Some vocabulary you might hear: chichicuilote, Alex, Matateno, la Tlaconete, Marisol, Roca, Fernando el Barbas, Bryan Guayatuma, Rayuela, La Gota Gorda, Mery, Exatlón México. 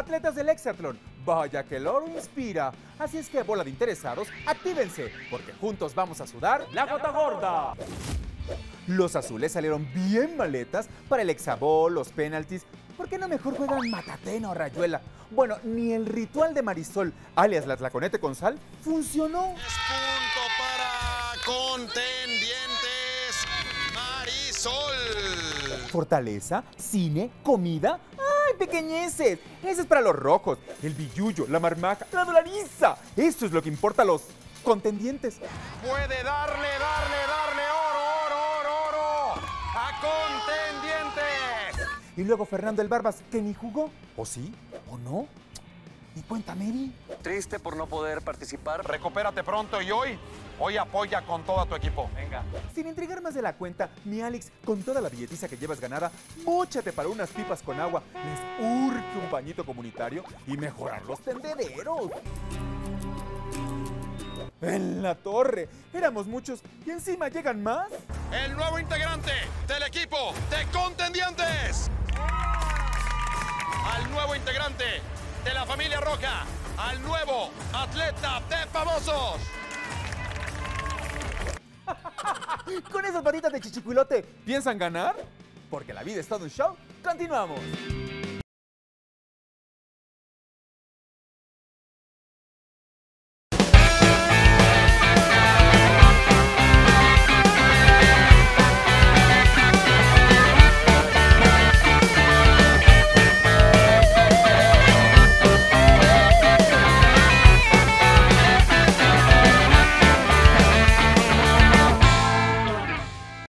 atletas del Exatlón. Vaya que el oro inspira. Así es que, bola de interesados, actívense, porque juntos vamos a sudar la gota gorda. Los azules salieron bien maletas para el hexabol, los penaltis. ¿Por qué no mejor juegan Matateno o Rayuela? Bueno, ni el ritual de Marisol, alias la Tlaconete con sal, funcionó. Es punto para contendientes Marisol. Fortaleza, cine, comida... ¡Ay, pequeñeces! Eso es para los rojos, el billullo, la marmaja, la dolariza. Eso es lo que importa a los contendientes. Puede darle oro a contendientes. Y luego Fernando el Barbas, que ni jugó, o sí, o no. Ni cuenta, Mery. Triste por no poder participar. Recupérate pronto y hoy apoya con todo a tu equipo. Venga. Sin entregar más de la cuenta, mi Alex, con toda la billetiza que llevas ganada, móchate para unas pipas con agua, les urge un bañito comunitario y mejorar los tendederos. En la torre, éramos muchos y encima llegan más. El nuevo integrante del equipo de contendientes. Al nuevo integrante de la familia Roca, al nuevo atleta de famosos. Con esas patitas de chichicuilote, ¿piensan ganar? Porque la vida es todo un show. Continuamos.